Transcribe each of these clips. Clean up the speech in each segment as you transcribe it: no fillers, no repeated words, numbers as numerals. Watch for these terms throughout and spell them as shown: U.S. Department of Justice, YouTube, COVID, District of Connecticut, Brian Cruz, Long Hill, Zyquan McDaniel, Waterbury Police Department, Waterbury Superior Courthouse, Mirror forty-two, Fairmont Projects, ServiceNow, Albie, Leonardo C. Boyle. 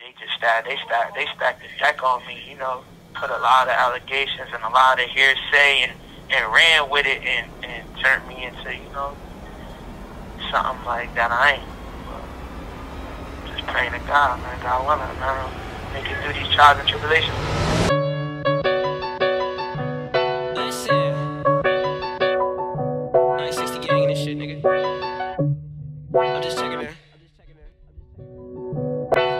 They stacked the deck on me, you know, put a lot of allegations and a lot of hearsay and ran with it and turned me into, you know, something like that. I ain't just praying to God, man. God willing, man, they can do these trials and tribulations. I ain't 60 gang and this shit, nigga. I'm just checking in.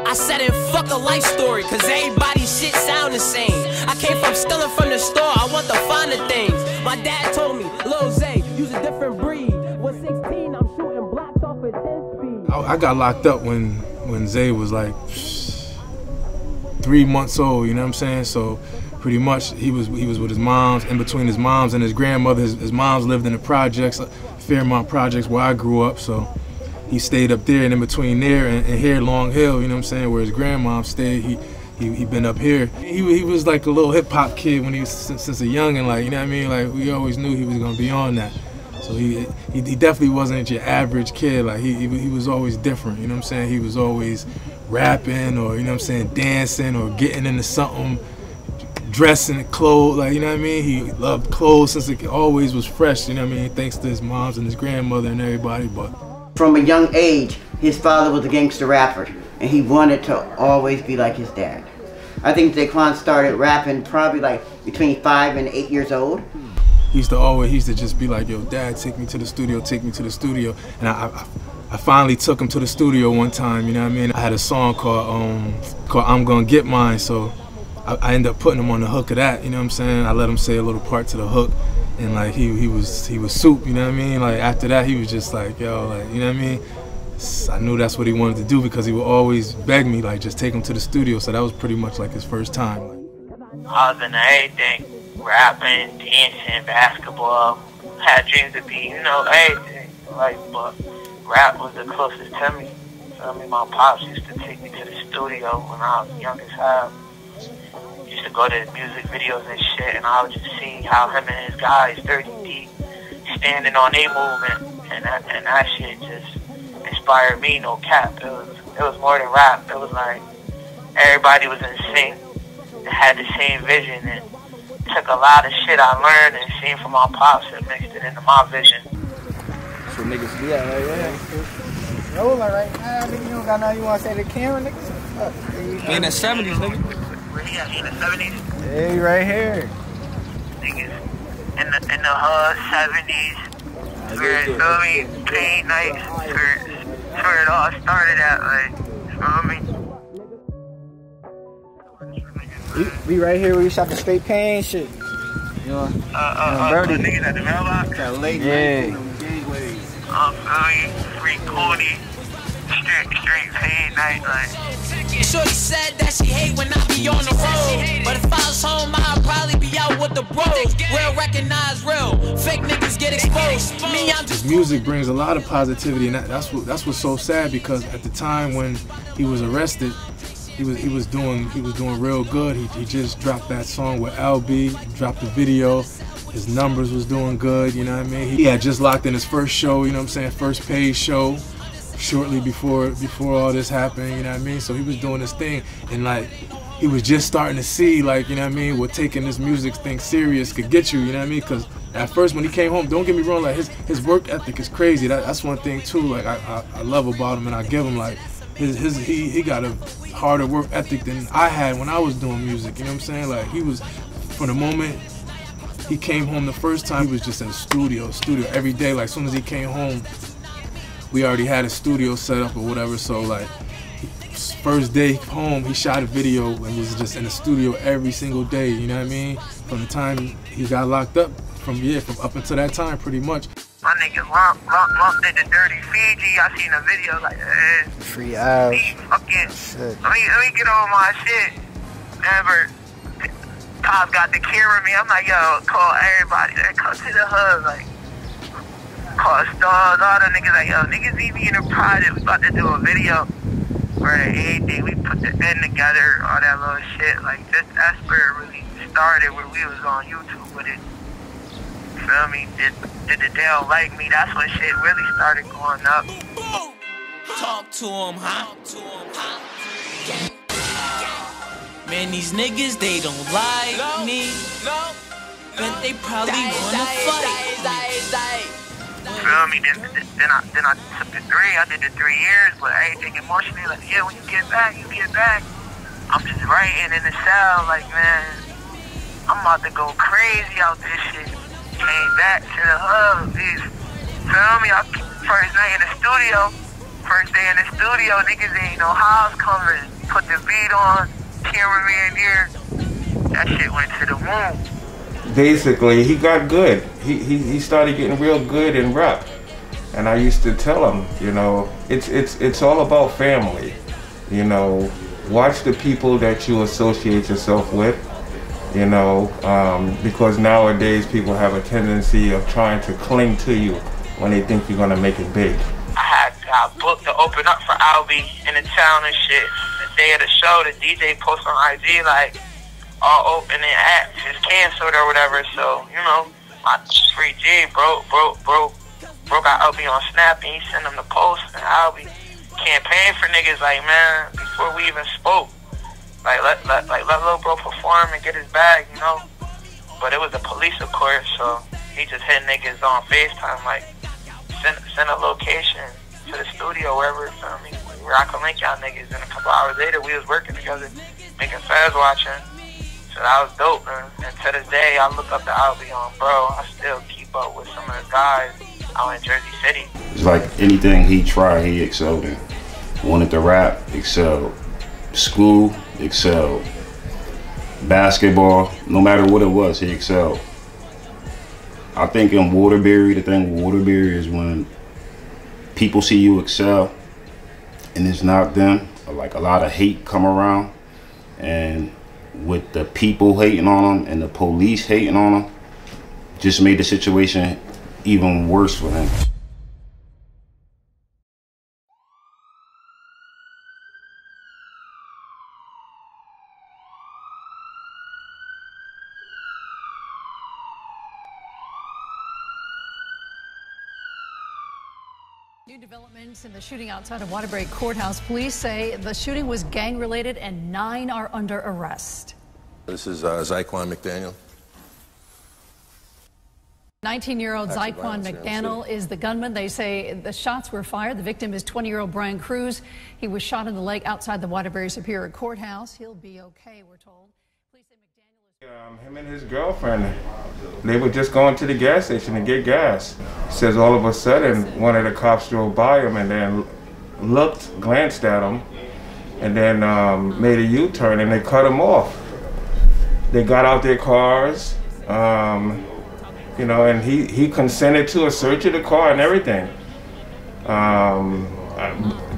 I said it, fuck a life story, cause everybody's shit sound the same. I came from stealing from the store, I want the finer things. My dad told me, Lil Zay, you's a different breed. When 16, I'm shooting blocks off at 10 speed. I got locked up when Zay was like 3 months old, you know what I'm saying? So pretty much he was with his moms, in between his moms and his grandmother. His moms lived in the projects, Fairmont Projects, where I grew up, so he stayed up there, and in between there and here, Long Hill, you know what I'm saying, where his grandmom stayed, he been up here. He was like a little hip-hop kid when he was since a youngin', like, you know what I mean? Like, we always knew he was gonna be on that. So he definitely wasn't your average kid. Like, he was always different, you know what I'm saying? He was always rapping, or, you know what I'm saying, dancing, or getting into something, dressing, clothes, like, you know what I mean? He loved clothes since it always was fresh, you know what I mean? Thanks to his moms and his grandmother and everybody, but. From a young age, his father was a gangster rapper, and he wanted to always be like his dad. I think Zyquan started rapping probably like between 5 and 8 years old. He used to just be like, yo, dad, take me to the studio, take me to the studio. And I finally took him to the studio one time, you know what I mean? I had a song called I'm Gonna Get Mine, so I ended up putting him on the hook of that, you know what I'm saying? I let him say a little part to the hook. And like he was soup, you know what I mean? Like after that he was just like, yo, like, you know what I mean? I knew that's what he wanted to do because he would always beg me, like, just take him to the studio. So that was pretty much like his first time. Other than everything, rapping, dancing, basketball, had dreams to be, you know, everything. Like, but rap was the closest to me. So, I mean, my pops used to take me to the studio when I was young as hell. Used to go to music videos and shit, and I would just see how him and his guys, Dirty D, standing on their movement, and that shit just inspired me, no cap. It was more than rap. It was like everybody was in sync and had the same vision, and took a lot of shit I learned and seen from my pops and mixed it into my vision. That's what niggas do, right? Yeah. Rolling right now, nigga. You don't got nothing you want to say to the camera, nigga? In the 70s, nigga. In the 70s. Hey, right here. Niggas in the 70s. Where you feel me? Pain nights. Where it all started at, like, you feel me? We right here where you shot the straight pain shit. You know, niggas at the mailbox. That late night. Feel me? Free corny. Straight pain night, like. Shorty said that she hate when I be on the road, but if I was home, I'd probably be out with the bros. Real recognize real, fake niggas get exposed. Me, I'm just. Music brings a lot of positivity, and that's what's so sad, because at the time when he was arrested, he was doing real good. He just dropped that song with LB, dropped the video. His numbers was doing good, you know what I mean? He had just locked in his first show, you know what I'm saying? First paid show. Shortly before all this happened, you know what I mean? So he was doing this thing, and like he was just starting to see, like, you know what I mean, what taking this music thing serious could get you, you know what I mean? Because at first when he came home, don't get me wrong, like his work ethic is crazy. That's one thing too, like I love about him, and I give him, like, he got a harder work ethic than I had when I was doing music, you know what I'm saying? Like he was, from the moment he came home the first time, he was just in the studio every day. Like as soon as he came home, we already had a studio set up or whatever, so like first day home, he shot a video and was just in the studio every single day, you know what I mean? From the time he got locked up, from up until that time, pretty much. My nigga Lump did the Dirty Fiji, I seen a video like, eh. Free eyes. Let me get on my shit. Never. Pop got the camera me, I'm like, yo, call everybody, like, come to the hub, like. Call stars, all the niggas like, yo, niggas need me in a project, we about to do a video. Right, anything, we put the end together, all that little shit, like, that's where it really started, where we was on YouTube with it. Feel me? Did the Dale like me? That's when shit really started going up. Talk to him, huh? Man, these niggas, they don't like me. But they probably wanna fight me. Then I took the 3. I did the 3 years, but I ain't thinking emotionally. Like, yeah, when you get back, you get back. I'm just writing in the cell, like, man, I'm about to go crazy out this shit. Came back to the hub, bitch. Feel me? First night in the studio, first day in the studio, niggas ain't no house covers. Put the beat on, cameraman here. That shit went to the moon. Basically, he got good. He started getting real good in rap, and I used to tell him, you know, it's all about family. You know, watch the people that you associate yourself with. You know, because nowadays people have a tendency of trying to cling to you when they think you're gonna make it big. I booked to open up for Albie in the town and shit. The day of the show, the DJ posted on IG like, all open and app is canceled or whatever, so, you know, my free G broke out Albie on Snap, and he sent him the post, and Albie campaign for niggas, like, man, before we even spoke, like, let Lil Bro perform and get his bag, you know, but it was the police, of course, so he just hit niggas on FaceTime, like, send a location to the studio, wherever, you feel me, where I can link y'all niggas, and a couple hours later, we was working together, making fans watching. That was dope, man. And to this day, I look up to Albie on, bro. I still keep up with some of the guys out in Jersey City. It's like anything he tried, he excelled in. Wanted to rap, excelled. School, excelled. Basketball, no matter what it was, he excelled. I think in Waterbury, the thing with Waterbury is when people see you excel and it's not them, like a lot of hate come around, and with the people hating on him and the police hating on him, just made the situation even worse for him. Developments in the shooting outside of Waterbury Courthouse. Police say the shooting was gang-related and 9 are under arrest. This is Zyquan McDaniel. 19-year-old Zyquan McDaniel is the gunman. They say the shots were fired. The victim is 20-year-old Brian Cruz. He was shot in the leg outside the Waterbury Superior Courthouse. He'll be okay, we're told. Police say McDaniel is... him and his girlfriend, they were just going to the gas station to get gas. Says all of a sudden one of the cops drove by him and then glanced at him, and then made a U-turn and they cut him off. They got out their cars, you know, and he consented to a search of the car and everything.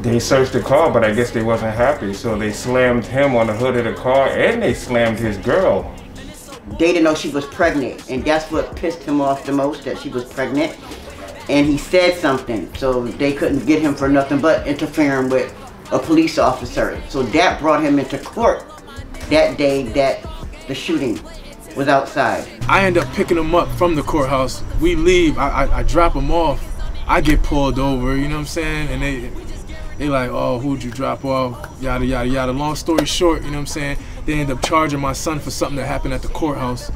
They searched the car, but I guess they wasn't happy, so they slammed him on the hood of the car and they slammed his girl. They didn't know she was pregnant, and that's what pissed him off the most, that she was pregnant. And he said something, so they couldn't get him for nothing but interfering with a police officer. So that brought him into court that day that the shooting was outside. I end up picking him up from the courthouse. We leave, I drop him off. I get pulled over, you know what I'm saying? And they like, oh, who'd you drop off? Yada, yada, yada. Long story short, you know what I'm saying? They end up charging my son for something that happened at the courthouse.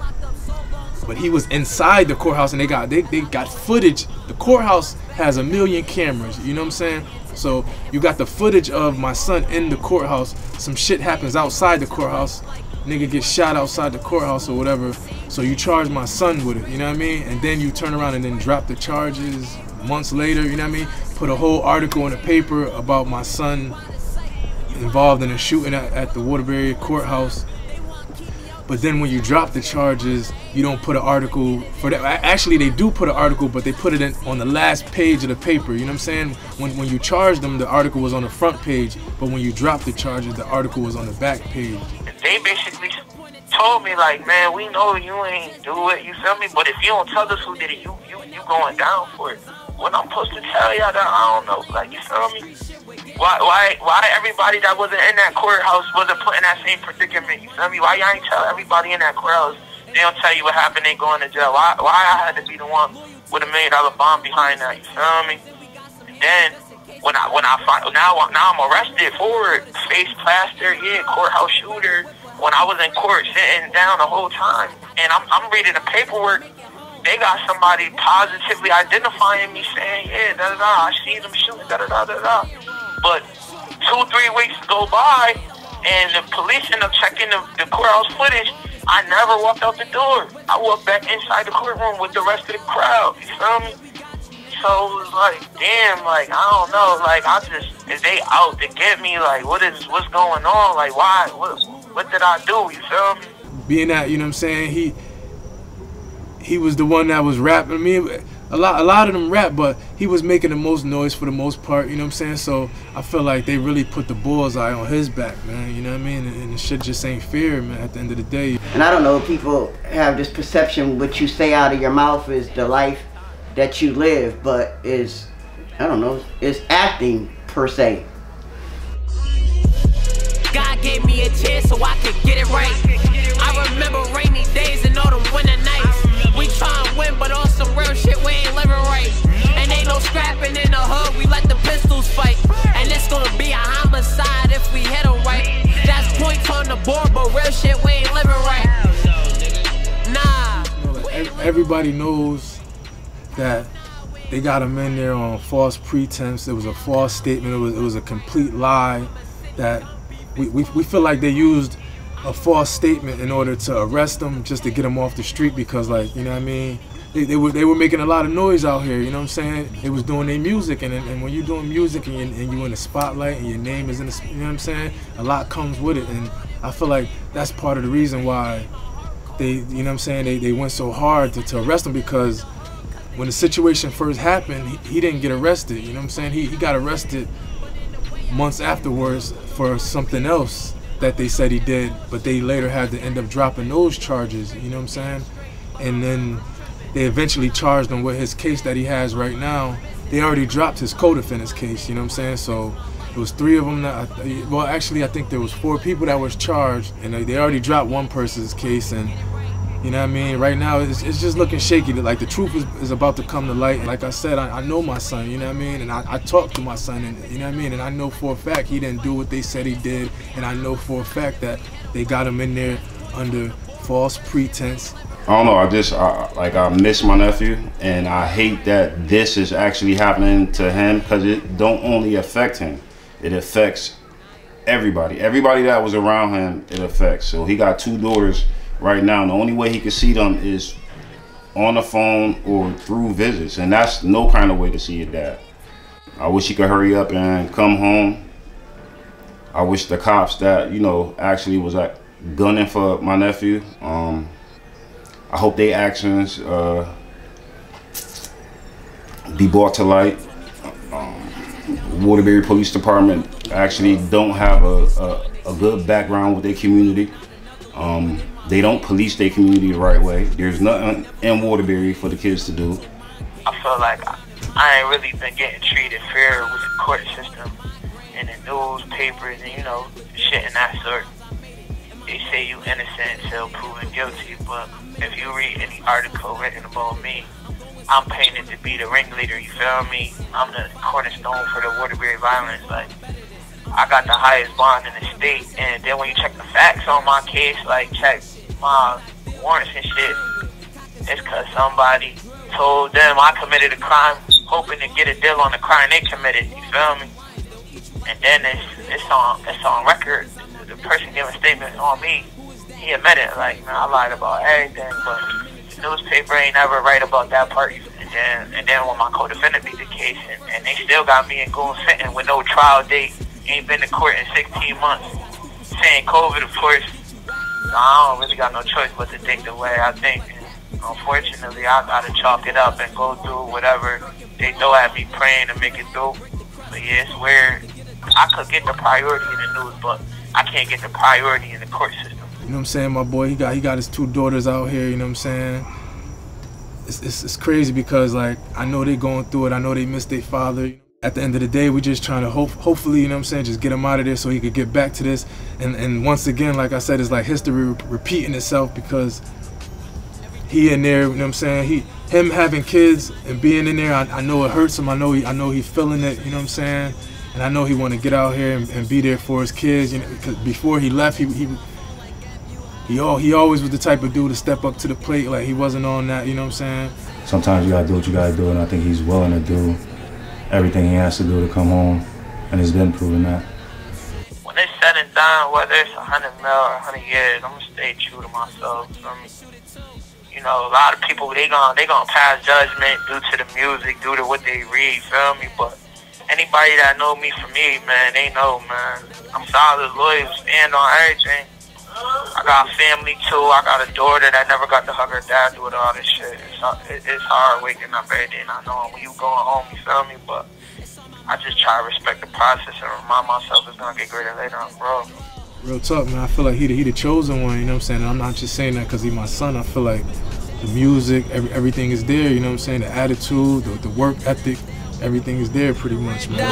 But he was inside the courthouse, and they got footage. The courthouse has 1 million cameras, you know what I'm saying? So you got the footage of my son in the courthouse. Some shit happens outside the courthouse. Nigga gets shot outside the courthouse or whatever. So you charge my son with it, you know what I mean? And then you turn around and then drop the charges months later, you know what I mean? Put a whole article in the paper about my son involved in a shooting at the Waterbury courthouse. But then when you drop the charges, you don't put an article for that. Actually, they do put an article, but they put it in, on the last page of the paper, you know what I'm saying? When you charged them, the article was on the front page, but when you dropped the charges, the article was on the back page. They basically told me, like, man, we know you ain't do it, you feel me? But if you don't tell us who did it, you going down for it. What I'm supposed to tell y'all that I don't know, like, you feel me? Why everybody that wasn't in that courthouse wasn't put in that same predicament, you feel me? Why y'all ain't tell everybody in that courthouse they don't tell you what happened, they going to jail? Why I had to be the one with a $1 million bond behind that, you feel me? And then when I find, now I'm arrested for it, face plaster, yeah, courthouse shooter, when I was in court sitting down the whole time. And I'm reading the paperwork. They got somebody positively identifying me saying, yeah, da-da-da, I seen them shoot, da-da-da-da-da. But 2-3 weeks go by, and the police end up checking the courthouse footage. I never walked out the door. I walked back inside the courtroom with the rest of the crowd, you feel me? So it was like, damn, like, I don't know, like, I just, is they out to get me? Like, what's going on? Like, why, what did I do, you feel me? Being that, you know what I'm saying, he was the one that was rapping. I mean, a lot of them rap, but he was making the most noise for the most part, you know what I'm saying? So I feel like they really put the bullseye on his back, man, you know what I mean? And the shit just ain't fair, man, at the end of the day. And I don't know if people have this perception, what you say out of your mouth is the life that you live, but is, I don't know, it's acting per se. God gave me a chance so I could get it right. I remember rainy days and all them winter nights. We try and win, but on some real shit we ain't living right. And ain't no scrapping in the hood, we let the pistols fight. And it's gonna be a homicide if we hit them right. That's points on the board, but real shit we ain't living right. Nah. You know, like, everybody knows that they got him in there on false pretense. It was a false statement. It was a complete lie. That we feel like they used a false statement in order to arrest them, just to get them off the street, because, like, you know what I mean, they were making a lot of noise out here, you know what I'm saying? They was doing their music, and when you're doing music and you're in the spotlight and your name is in the, you know what I'm saying, a lot comes with it. And I feel like that's part of the reason why they, you know what I'm saying, they went so hard to arrest him, because when the situation first happened, he didn't get arrested, you know what I'm saying? He got arrested months afterwards for something else that they said he did, but they later had to end up dropping those charges, you know what I'm saying? And then they eventually charged him with his case that he has right now. They already dropped his co-defendant's case, you know what I'm saying? So it was 3 of them that, well, actually I think there was 4 people that was charged, and they already dropped one person's case, and you know what I mean? Right now it's just looking shaky. Like, the truth is about to come to light. And like I said, I know my son, you know what I mean? And I talked to my son, and you know what I mean? And I know for a fact he didn't do what they said he did. And I know for a fact that they got him in there under false pretense. I don't know, I miss my nephew, and I hate that this is actually happening to him, because it don't only affect him, it affects everybody. Everybody that was around him, it affects. So he got 2 daughters right now, and the only way he can see them is on the phone or through visits, and that's no kind of way to see your dad. I wish he could hurry up and come home. I wish the cops that, you know, actually was like gunning for my nephew, I hope their actions be brought to light. Waterbury Police Department actually don't have a good background with their community. They don't police their community the right way. There's nothing in Waterbury for the kids to do. I feel like I ain't really been getting treated fair with the court system and the newspapers and, you know, shit and that sort. They say you innocent until proven guilty, but if you read any article written about me, I'm painted to be the ringleader, you feel me? I'm the cornerstone for the Waterbury violence. Like, I got the highest bond in the state, and then when you check the facts on my case, like check my warrants and shit, it's because somebody told them I committed a crime, hoping to get a deal on the crime they committed, you feel me? And then it's on record, the person giving statements on me, he admitted, like, man, I lied about everything, but the newspaper ain't ever right about that part. And then when my co-defendant beat the case, and they still got me in goon sitting with no trial date, ain't been to court in 16 months, saying COVID, of course. So I don't really got no choice but to think the way I think. Unfortunately, I gotta chalk it up and go through whatever they throw at me, praying to make it through. But yeah, it's weird. I could get the priority in the news, but I can't get the priority in the court system. You know what I'm saying, my boy? He got his 2 daughters out here. You know what I'm saying? It's crazy, because, like, I know they going through it. I know they missed their father. At the end of the day, we just trying to hopefully, you know what I'm saying, just get him out of there so he could get back to this. And once again, like I said, it's like history repeating itself, because he in there, you know what I'm saying, him having kids and being in there, I know it hurts him. I know he feeling it, you know what I'm saying, and I know he want to get out here and be there for his kids. You know, because before he left, he He always was the type of dude to step up to the plate. Like, he wasn't on that, you know what I'm saying? Sometimes you gotta do what you gotta do, and I think he's willing to do everything he has to do to come home, and he's been proving that. When it's said and done, whether it's 100 mil or 100 years, I'm gonna stay true to myself. You know, a lot of people, they gonna pass judgment due to the music, due to what they read, feel me? But anybody that know me for me, man, they know, man. I'm solid, loyal, stand on everything. I got family too. I got a daughter that never got to hug her dad with all this shit. It's hard waking up every day not knowing when you going home, you feel me? But I just try to respect the process and remind myself it's gonna get greater later on, bro. Real talk, man. I feel like he the chosen one, you know what I'm saying? And I'm not just saying that because he's my son. I feel like the music, everything is there, you know what I'm saying? The attitude, the work ethic, everything is there pretty much, man.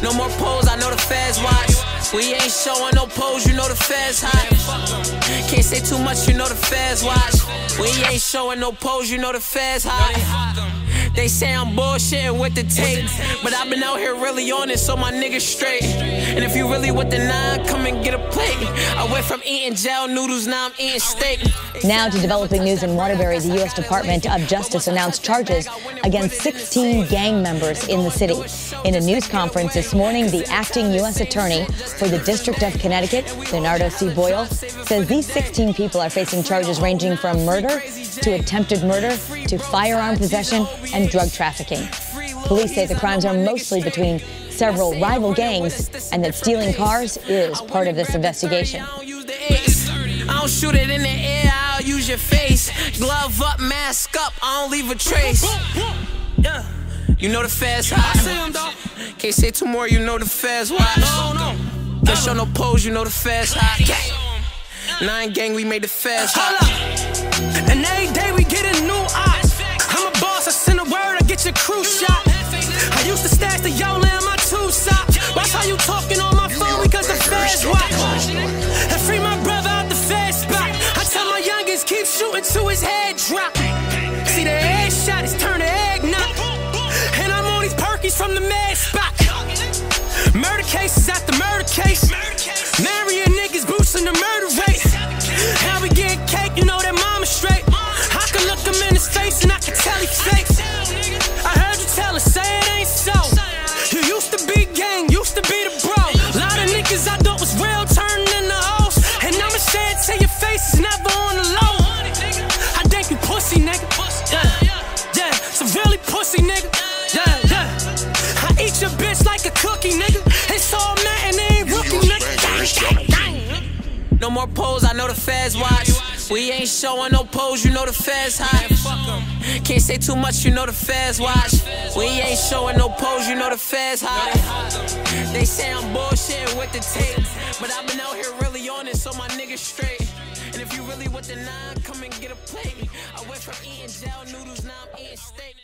No more polls, I know the feds watch. We ain't showing no pose, you know the feds hot. Can't say too much, you know the feds watch. We ain't showing no pose, you know the feds hot. They say I'm bullshitting with the tape, but I've been out here really on it, so my niggas straight. And if you really with the 9, come and get a plate. I went from eating gel noodles, now I'm eating steak. Now to developing news in Waterbury, the U.S. Department of Justice announced charges against 16 gang members in the city. In a news conference this morning, the acting U.S. attorney for the District of Connecticut, Leonardo C. Boyle, says these 16 people are facing charges ranging from murder to attempted murder to firearm possession and drug trafficking. Police say the crimes are mostly between several rival gangs and that stealing cars is part of this investigation. I don't shoot it in the air, I'll use your face. Glove up, mask up, I don't leave a trace. Yeah. You know the feds hot. Can't say two more, you know the feds watch. Don't show no pose, you know the feds hot. Nine gang, we made the feds hot. And every day we get a new eye. I'm a boss, I send a word, I get your crew shot. I used to stash the Yola in my 2 socks. Watch how you talking on my phone because the feds watch. And free my brother out the feds spot. I tell my youngins, keep shooting till his head drop. See the head shot, it's turning eggnog. And I'm on these perkies from the med spot. Murder cases after murder case. Marrying niggas, boosting the murder rate. How we get cake, you know that mama's straight. I can look him in his face and I can tell he's fake. I heard you tell her, say it ain't so. You used to be gang, used to be the bro. A lot of niggas I thought was real turning into hoes. And I'ma say it till your face is never on the low. I think you pussy, nigga. Yeah, so really pussy, nigga. Your bitch like a cookie, nigga. It's all man and they ain't rookie, nigga. Dang. No more pose, I know the feds watch. We ain't showing no pose, you know the feds hot. Can't say too much, you know the feds watch. We ain't showing no pose, you know the feds hot. They say I'm bullshitting with the tape, but I've been out here really on it, so my niggas straight. And if you really with the 9, come and get a plate. I went from eating gel noodles, now I'm eating steak.